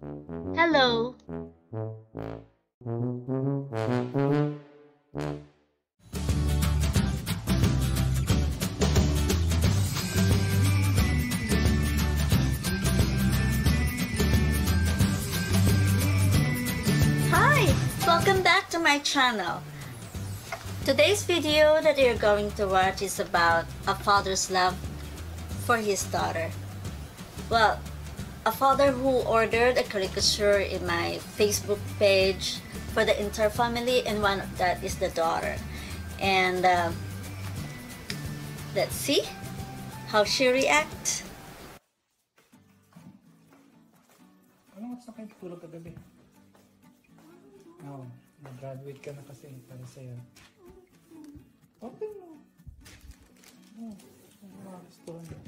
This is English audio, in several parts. Hello. Welcome back to my channel. Today's video that you're going to watch is about a father's love for his daughter. Well, a father who ordered a caricature in my Facebook page for the entire family, and one of that is the daughter. And let's see how she reacts. Oh, nag-graduate ka na kasi para sa'yo. Open mo. Oh, gusto ko na.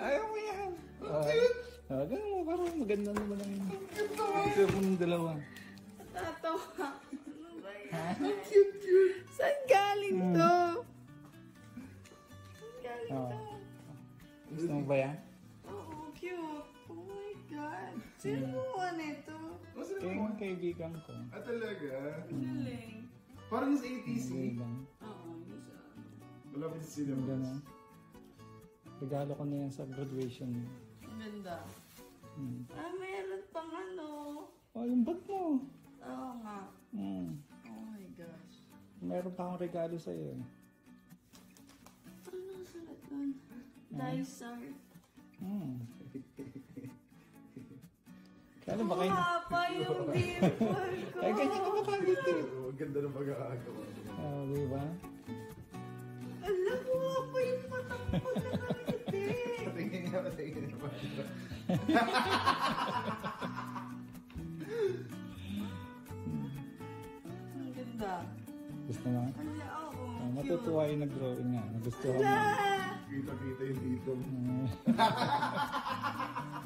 Ayaw mo yan. Ganun mo, parang maganda naman lang yun. Ang cute naman. Ang cute mo ng dalawa. Natatawa. Ano ba yan? Ang cute. Saan galing to? Saan galing to? Gusto mo ba yan? Oo, cute. Oh my God. Sino mo ba nito? Kaya yung kaibigan ko. Ah, talaga? Ang galing. Parang sa ATC. Oo, yun siya. Malapit sa cinemas. Regalo ko na yan sa graduation. Ang ganda. Ah, mayroon pang ano. Oh, yung bag mo. Oo nga. Oh my gosh. Meron pa akong regalo sa'yo. Parang nakasulat nun. Dinosaur. Kaya baka yun. Papa, yung beautiful ko. Ay, ganyan ka makagiti. Ang ganda ng pag-aagawa. Oo, di ba? Alam mo ako yung matang pag-aagati. Patingin niya, patingin niya. Ang ganda. Gusto mo? Oo. Matutuwa yung nag-drawing nga. Nagustuhan mo. Kita-kita yung dito.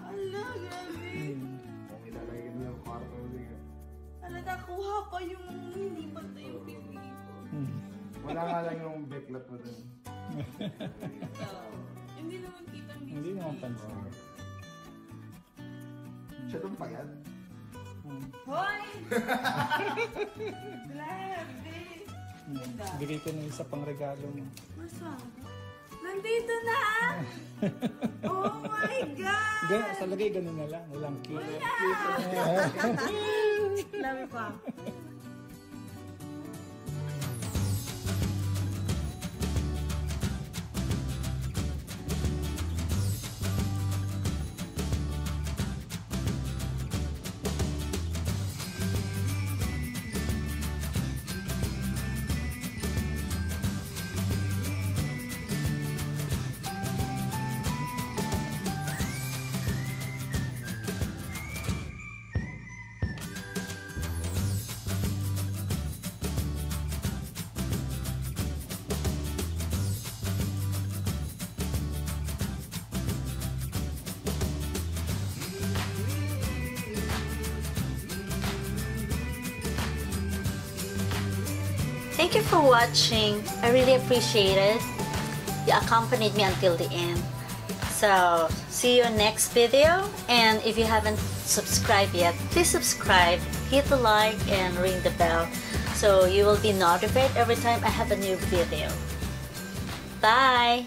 Ala, grabe. Ang ilalagin niya, parang kayo. Ala, nakuha pa yung hindi pa ito yung pili ko. Wala nga lang yung backlat mo doon. Hindi naman kita ang hindi naman pansin. Siya itong pagad. Hoy! Grabe! Bigay ko na isa pang regalo mo. Masa? Nandito na ah! Oh my God! Sa lagay, ganun na lang. Walang cute. Wala! Love you, Mom. Thank you for watching. I really appreciate it. You accompanied me until the end. So, see you next video. And if you haven't subscribed yet, please subscribe, hit the like, and ring the bell so you will be notified every time I have a new video. Bye!